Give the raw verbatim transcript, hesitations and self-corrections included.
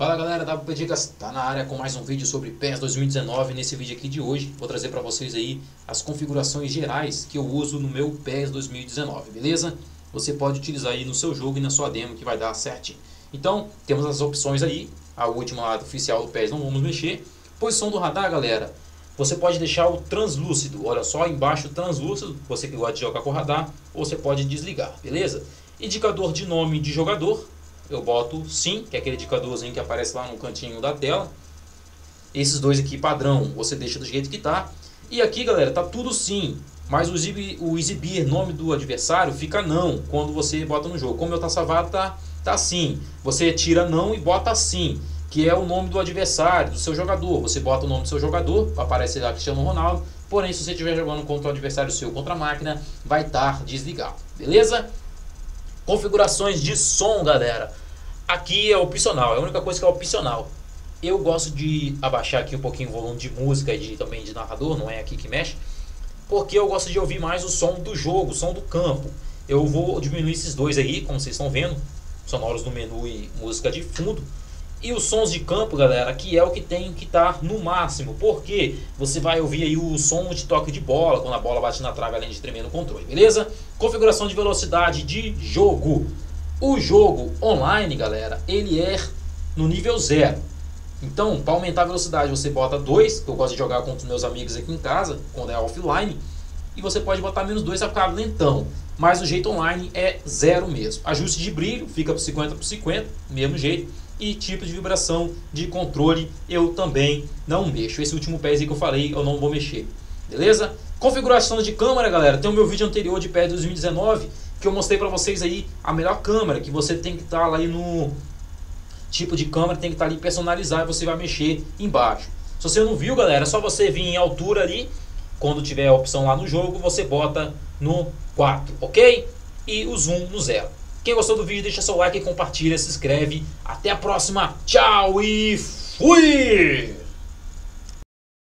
Fala galera, W P Dicas tá na área com mais um vídeo sobre PES dois mil e dezenove. Nesse vídeo aqui de hoje vou trazer para vocês aí as configurações gerais que eu uso no meu PES dois mil e dezenove, beleza? Você pode utilizar aí no seu jogo e na sua demo que vai dar certinho. Então temos as opções aí, a última lá oficial do PES não vamos mexer. Posição do radar, galera, você pode deixar o translúcido, olha só embaixo translúcido, você que gosta de jogar com o radar, ou você pode desligar, beleza? Indicador de nome de jogador, eu boto sim, que é aquele indicadorzinho que aparece lá no cantinho da tela. Esses dois aqui padrão, você deixa do jeito que tá. E aqui, galera, tá tudo sim, mas o exibir, o exibir nome do adversário fica não quando você bota no jogo. Como eu tá salvado, tá, tá sim. Você tira não e bota sim, que é o nome do adversário, do seu jogador. Você bota o nome do seu jogador, aparece lá Cristiano Ronaldo. Porém, se você estiver jogando contra o adversário seu, contra a máquina, vai estar desligado, beleza? Configurações de som, galera. Aqui é opcional, é a única coisa que é opcional. Eu gosto de abaixar aqui um pouquinho o volume de música e de, também de narrador, não é aqui que mexe, porque eu gosto de ouvir mais o som do jogo, o som do campo. Eu vou diminuir esses dois aí, como vocês estão vendo, sonoros no menu e música de fundo. E os sons de campo, galera, que é o que tem que estar no máximo, porque você vai ouvir aí o som de toque de bola, quando a bola bate na trave, além de tremer no controle, beleza? Configuração de velocidade de jogo. O jogo online, galera, ele é no nível zero. Então, para aumentar a velocidade, você bota dois, que eu gosto de jogar com os meus amigos aqui em casa, quando é offline. E você pode botar menos dois, vai ficar lentão. Mas o jeito online é zero mesmo. Ajuste de brilho, fica por cinquenta por cinquenta, mesmo jeito. E tipo de vibração de controle, eu também não mexo. Esse último PES aí que eu falei, eu não vou mexer, beleza? Configuração de câmera, galera, tem o meu vídeo anterior de PES dois mil e dezenove, que eu mostrei para vocês aí a melhor câmera, que você tem que estar lá aí no tipo de câmera, tem que estar ali personalizar e você vai mexer embaixo. Se você não viu, galera, é só você vir em altura ali, quando tiver a opção lá no jogo, você bota no quatro, ok? E o zoom no zero. Quem gostou do vídeo, deixa seu like, compartilha, se inscreve. Até a próxima, tchau e fui!